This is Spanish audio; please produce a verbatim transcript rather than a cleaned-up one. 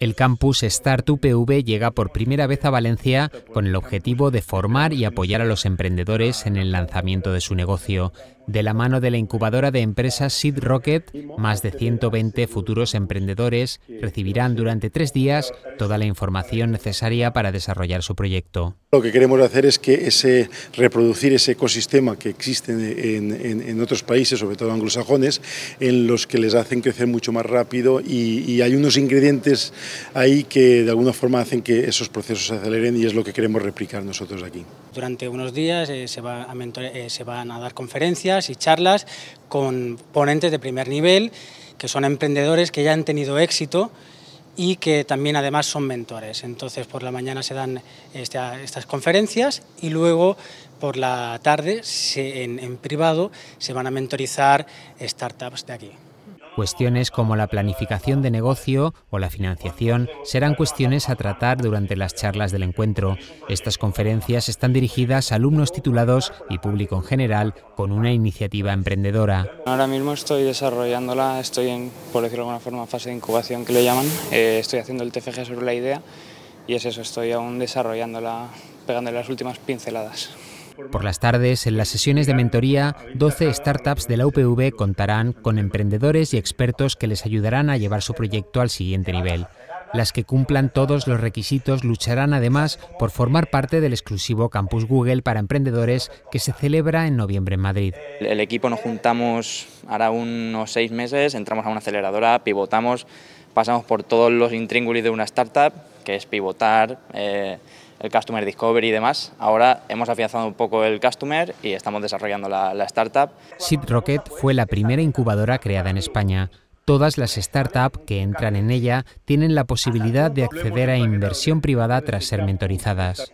El campus StartUPV llega por primera vez a Valencia con el objetivo de formar y apoyar a los emprendedores en el lanzamiento de su negocio. De la mano de la incubadora de empresas SeedRocket, más de ciento veinte futuros emprendedores recibirán durante tres días toda la información necesaria para desarrollar su proyecto. Lo que queremos hacer es que ese, reproducir ese ecosistema que existe en, en, en otros países, sobre todo anglosajones, en los que les hacen crecer mucho más rápido y, y hay unos ingredientes ahí que de alguna forma hacen que esos procesos se aceleren y es lo que queremos replicar nosotros aquí. Durante unos días eh, se, va a mentor, eh, se van a dar conferencias y charlas con ponentes de primer nivel que son emprendedores que ya han tenido éxito y que también además son mentores. Entonces por la mañana se dan esta, estas conferencias y luego por la tarde se, en, en privado se van a mentorizar startups de aquí. Cuestiones como la planificación de negocio o la financiación serán cuestiones a tratar durante las charlas del encuentro. Estas conferencias están dirigidas a alumnos titulados y público en general con una iniciativa emprendedora. Ahora mismo estoy desarrollándola, estoy en, por decirlo de alguna forma, fase de incubación que le llaman. Eh, estoy haciendo el T F G sobre la idea y es eso, estoy aún desarrollándola, pegándole las últimas pinceladas. Por las tardes, en las sesiones de mentoría, doce startups de la U P V contarán con emprendedores y expertos que les ayudarán a llevar su proyecto al siguiente nivel. Las que cumplan todos los requisitos lucharán además por formar parte del exclusivo Campus Google para Emprendedores que se celebra en noviembre en Madrid. El equipo nos juntamos ahora unos seis meses, entramos a una aceleradora, pivotamos, pasamos por todos los intríngulis de una startup, que es pivotar, eh, el Customer Discovery y demás. Ahora hemos afianzado un poco el Customer y estamos desarrollando la, la startup. SeedRocket fue la primera incubadora creada en España. Todas las startups que entran en ella tienen la posibilidad de acceder a inversión privada tras ser mentorizadas.